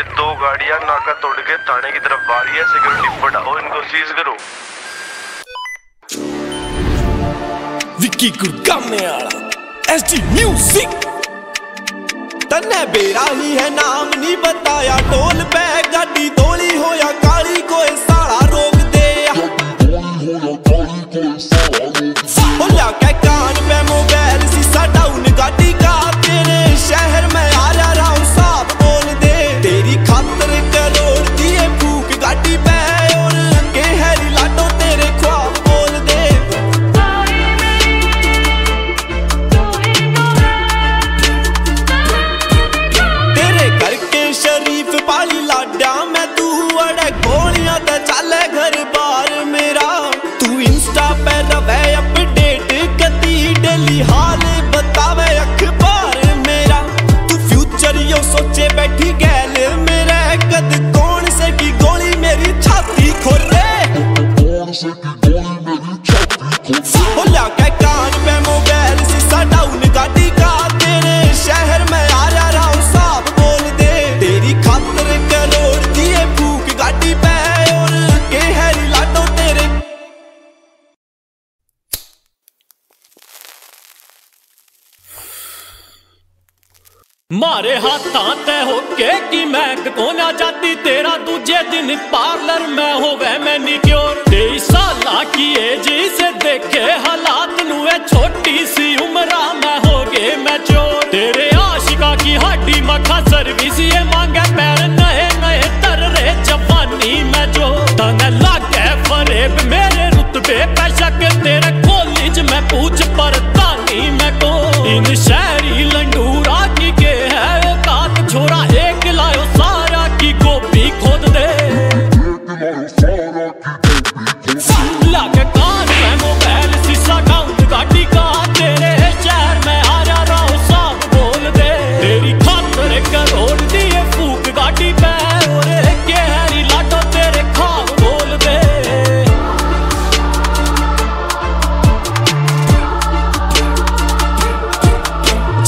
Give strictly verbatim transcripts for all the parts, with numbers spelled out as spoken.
ये दो गाड़ियां नाका तोड़ के थाने की तरफ आ रही है। सिक्योरिटी बढ़ाओ, इनको सीज करो। विक्की गुड़गांव में आला एसडी म्यूजिक। तन्ने बेरा ही है नाम नहीं बताया, टोल पे गाड़ी दोली हो या काली कोई साला रोक दे। बोला के कान पे मोबाइल सीसा डाउन, गाड़ी का तेरे शहर में आ जा रहा हूँ साहब बोल दे। तेरी खातर करोड़ दिए भूख गाड़ी पे और लगे है लाटो तेरे ख्वाब बोल दे। तेरे घर के शरीफ पाली लाडा मैं तू अड़े गोलियां ते चले घर बार मेरा। तू इंस्टा पे रवे अपडेट कती डेली हाल बतावे अखबार मेरा। तू फ्यूचर यो सोचे बैठी गैल मेरा, कद कौन से की गोली मेरी छाती खोले। बोला के कान पे मोबाइल सीसा डाउन, गाड़ी का तेरे शहर में आ जा रहा हूँ साहब बोल दे। तेरी खातर करोड़ दिए भूख गाड़ी पे और के है लाटो तेरे। मारे हाथां ते होके कि मैं कोना जाती तेरा, दूजे दिन पार्लर में होवे मैनिक्योर। तेईस साल की एज से देखे हालात नुए, छोटी सी उम्र में हो गए मैच्योर। तेरे आशिका की हड्डी मखा सर्विस ये मांगे पैर, नए नए तर रे जवानी में जो तने लागे फरेब। मेरे रुतबे पे शक तेरे कॉलेज में पूछ परतानी मैं को। इन शहरी लंडूरा की के है तात छोरा, एक लायो सारा की गोपी खोद दे। लाके कान में मोबाइल सीसा काउंट, गाड़ी का तेरे शहर में आ जा रहा हूँ साहब बोल दे। तेरी खातर करोड़ दिए फूक गाड़ी पे और के हैरी लाटो तेरे खाब बोल दे।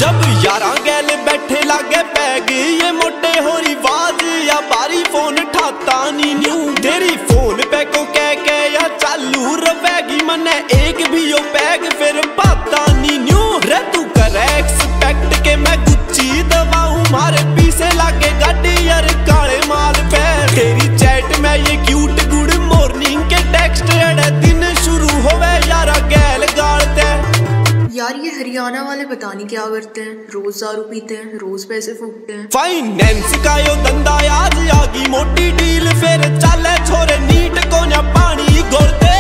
जब यारा गैल बैठे लागे बैग ये मोटे हो रिवाज या बारी फोन ठाता नी न्यू। तेरी फोन पे को कह के या चालू रवेगी मने एक भी यो बैग फिर पाता नी न्यू। रे तू कर एक्सपेक्ट के मैं गुच्ची दबाऊं, मारे पीछे लागे गाड़ी यार काले माल पे। तेरी चैट में ये क्यूट गुड मॉर्निंग के टेक्स्ट अड़े दिन शुरू होवे यारा गैल गाड़ते। यार ये हरियाणा वाले पता नहीं क्या करते हैं, रोज दारू पीते हैं, रोज पैसे फूकते हैं। फाइनेंस का यो धंधा आज आगी मोटी डील, फिर चले छोरे नीट को ना पानी गोरते।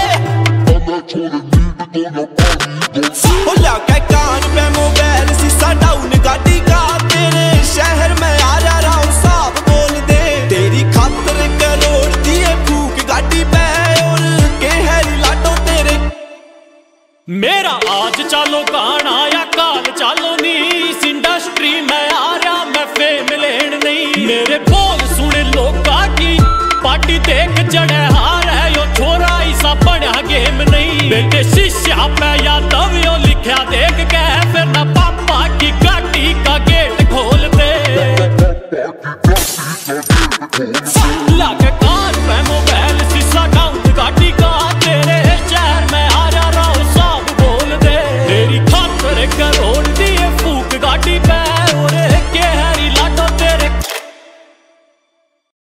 बोला के कान पे मोबाइल सीसा डाउन, गाड़ी का तेरे शहर में आ जा रहा हूँ साहब बोल दे। तेरी खातर करोड़ दिए भूख गाड़ी पे और के हैरी लाटो तेरे। मेरा आज चालो कान आया काल चालो नी, इस इंडस्ट्री में आ रहा मैं फेम लेन नहीं। मेरे बोल सुने लोका की पार्टी देख जड़े हार है यो छोरा, ऐसा बड़ा गेम नहीं। बेटे शिष्या पे या तब यो लिखा देख के फिर ना पापा की गाड़ी का गेट खोल दे। लाके कान पे मोबाइल सीसा काउंट, गाड़ी का तेरे शहर में आ जा रहा हूँ साहब बोल दे। तेरी खातर करो